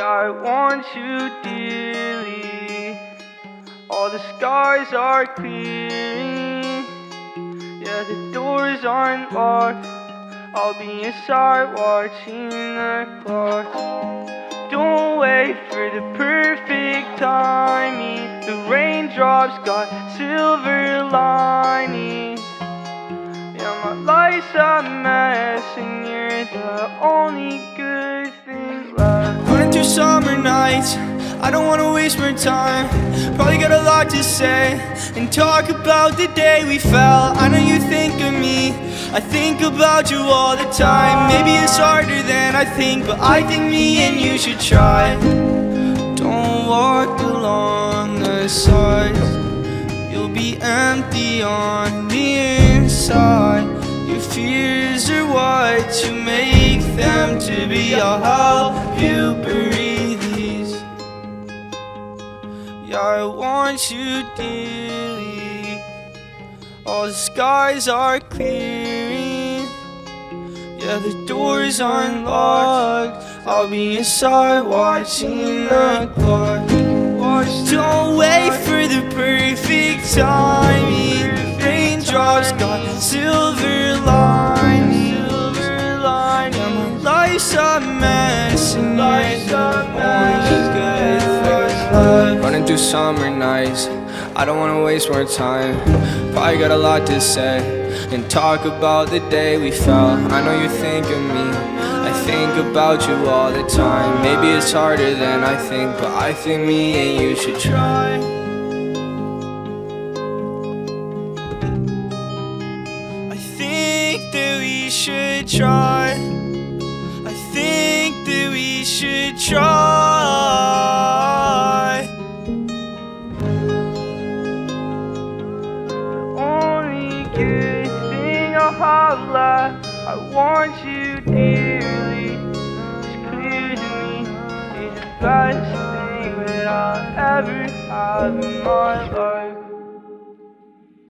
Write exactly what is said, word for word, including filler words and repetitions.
I want you dearly. All the skies are clearing. Yeah, the doors aren't locked. I'll be inside watching the clock. Don't wait for the perfect timing. The raindrops got silver linings. Yeah, my life's a mess and you're the only good thing left. Through summer nights, I don't wanna waste my time. Probably got a lot to say and talk about the day we fell. I know you think of me, I think about you all the time. Maybe it's harder than I think, but I think me and you should try. Don't walk along the sides, you'll be empty on the inside. Your fears are what you make them to be. I'll help you breathe these. Yeah, I want you dearly. All the skies are clearing. Yeah, the doors aren't locked. I'll be inside watching the clock. Don't wait for the perfect timing. Raindrops got silver linings. And my life's a mess, and life's a mess. Running through summer nights, I don't wanna waste more time. Probably got a lot to say and talk about the day we fell. I know you think of me, I think about you all the time. Maybe it's harder than I think, but I think me and you should try. I think that we should try. I think that we should try. I want you dearly. It's clear to me, you're the best thing that I'll ever have in my life.